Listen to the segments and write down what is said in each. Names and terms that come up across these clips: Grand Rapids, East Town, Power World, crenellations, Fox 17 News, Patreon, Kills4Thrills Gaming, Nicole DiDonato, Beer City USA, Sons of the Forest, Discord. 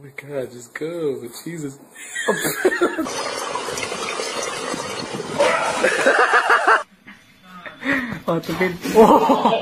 my God, just go, Jesus. Oh, it's a bit. Oh.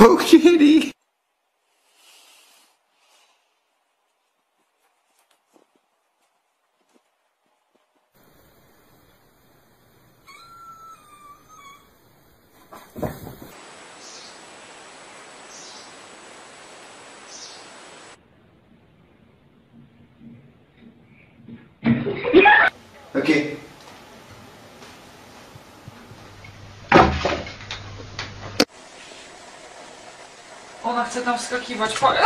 Oh, kitty! Okay. Ona chce tam wskakiwać, parę.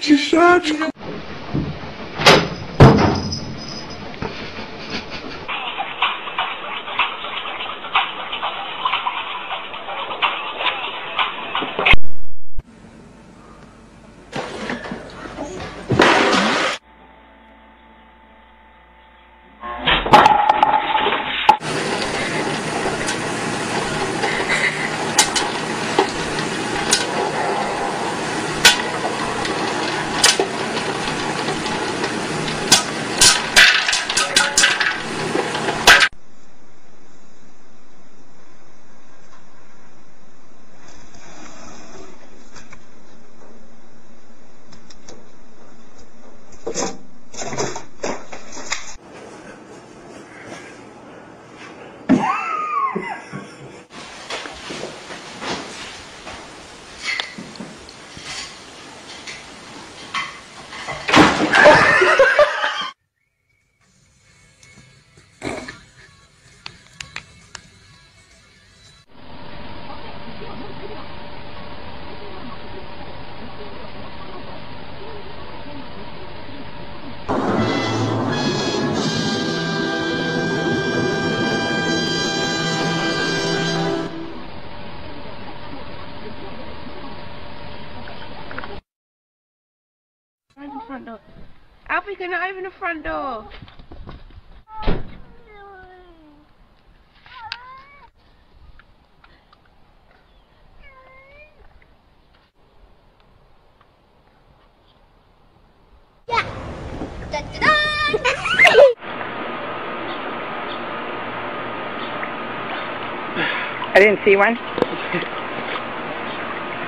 Cieszaczku. Alfie, can I open the front door? I didn't see one.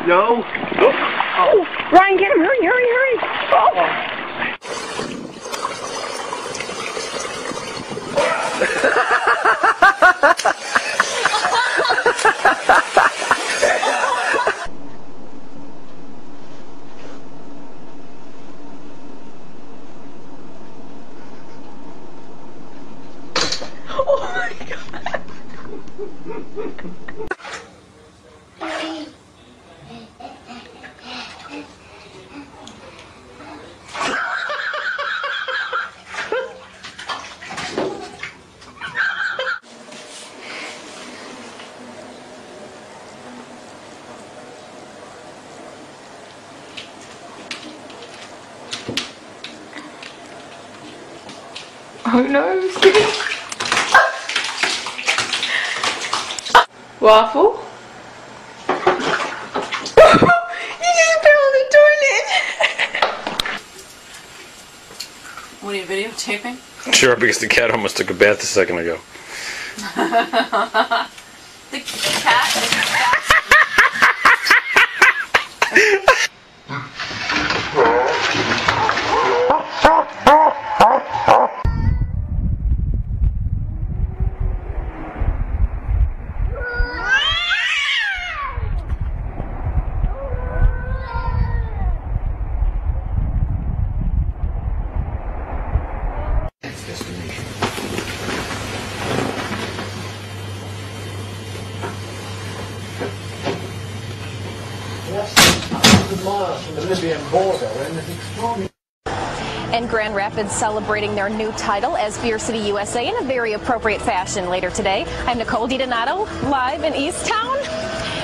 No. Oh. Oh. Ryan, get him. Hurry, hurry, hurry. Oh. Oh my God. Oh no! Waffle? You just fell on the toilet! What are you videotaping? Sure, because the cat almost took a bath a second ago. The cat? And Grand Rapids celebrating their new title as Beer City USA in a very appropriate fashion later today. I'm Nicole DiDonato, live in East Town,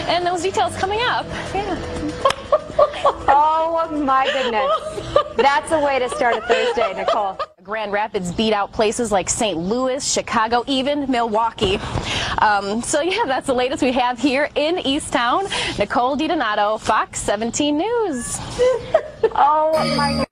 and those details coming up. Yeah. Oh my goodness. That's a way to start a Thursday, Nicole. Grand Rapids beat out places like St. Louis, Chicago, even Milwaukee. So yeah, that's the latest we have here in East Town. Nicole DiDonato, Fox 17 News. Oh my God.